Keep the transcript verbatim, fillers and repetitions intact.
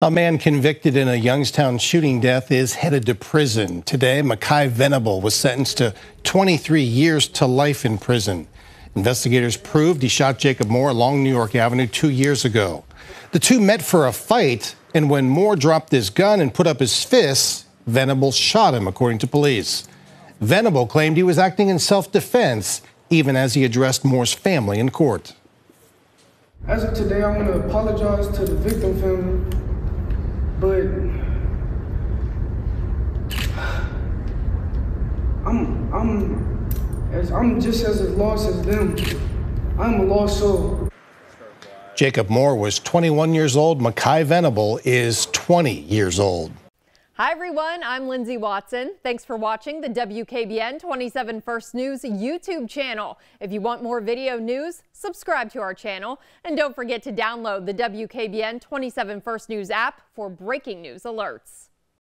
A man convicted in a Youngstown shooting death is headed to prison. Today, Mehki Venable was sentenced to twenty-three years to life in prison. Investigators proved he shot Jacob Moore along New York Avenue two years ago. The two met for a fight, and when Moore dropped his gun and put up his fists, Venable shot him, according to police. Venable claimed he was acting in self-defense, even as he addressed Moore's family in court. As of today, I want to apologize to the victim family. But I'm, I'm, as, I'm just as lost as them. I'm a lost soul. Jacob Moore was twenty-one years old. Mehki Venable is twenty years old. Hi, everyone. I'm Lindsay Watson. Thanks for watching the W K B N twenty-seven First News YouTube channel. If you want more video news, subscribe to our channel. And don't forget to download the W K B N twenty-seven First News app for breaking news alerts.